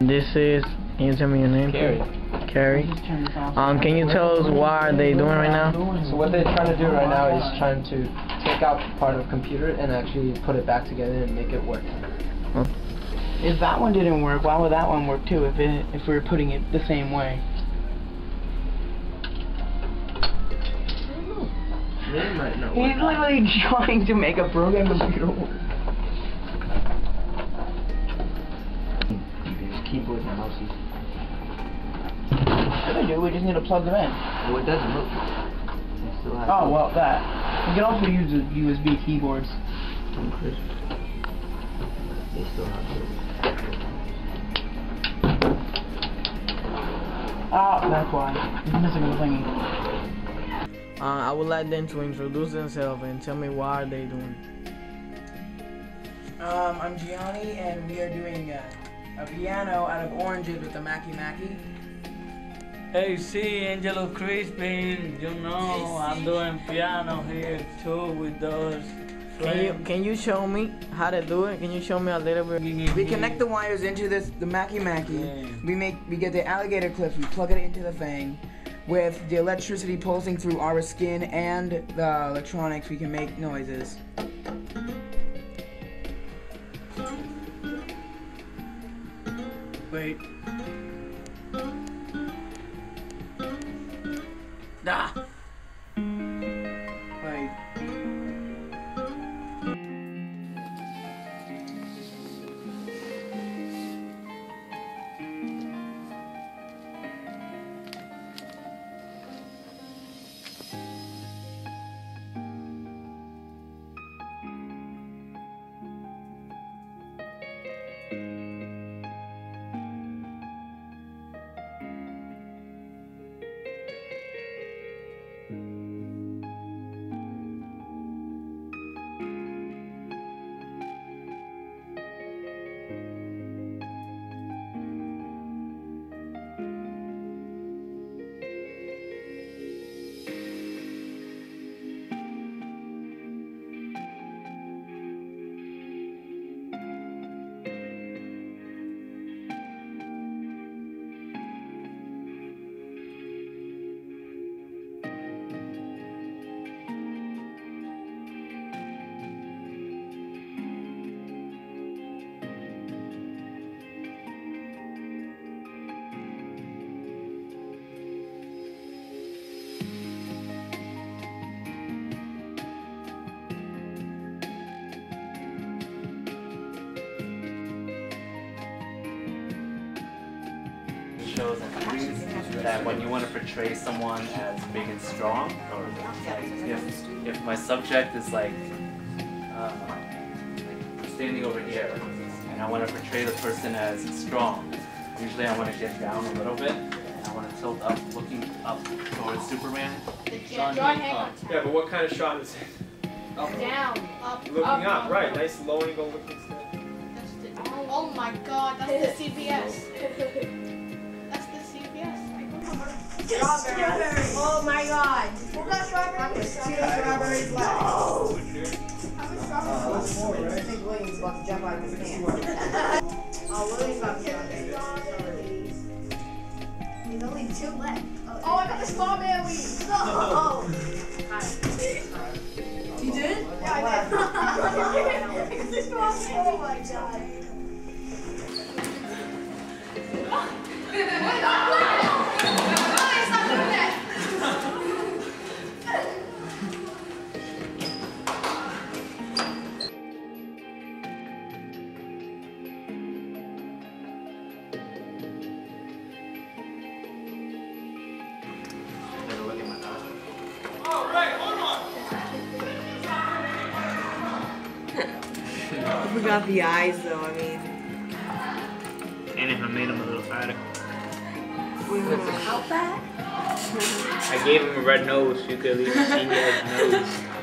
This is, can you tell me your name? Carrie. Can you tell us why they doing right now? So what they're trying to do right now is trying to take out part of the computer and actually put it back together and make it work. Huh? If that one didn't work, why would that one work too? If we were putting it the same way. They might not work. He's literally trying to make a broken computer work. Keyboards and mouses. Sure, dude, we just need to plug them in. Well, it doesn't look. Oh, well, that. You can also use the USB keyboards. They still have. Ah, that's why. It's missing the thingy. I would like them to introduce themselves and tell me why they doing. I'm Gianni, and we are doing a piano out of oranges with the Mackie. Hey, see, Angelo Crispin, you know I'm doing piano here too with those. Can you show me how to do it? Can you show me a little bit? We connect the wires into this the Mackie. Yeah. We get the alligator clips. We plug it into the thing. With the electricity pulsing through our skin and the electronics, we can make noises. Wait. Ah. Wait. Shows and movies that when you want to portray someone as big and strong, or like if my subject is like standing over here and I want to portray the person as strong, usually I want to get down a little bit and I want to tilt up, looking up towards Superman. Yeah, but what kind of shot is it? Up. Down. Up. Looking up, up. Right. Nice low angle looking stuff. Oh my God, that's the CBS. Strawberries. Oh my God. What about strawberries? Strawberries left. No. I think William's about to jump out of his pants. Oh, William's about to jump out of his pants. There's only two left. Oh, I got the strawberries. Oh. You did? Yeah, I did. Oh my God. I forgot the eyes though, I mean. And if I made him a little fatter. We would have helped that? I gave him a red nose, you could at least see his nose.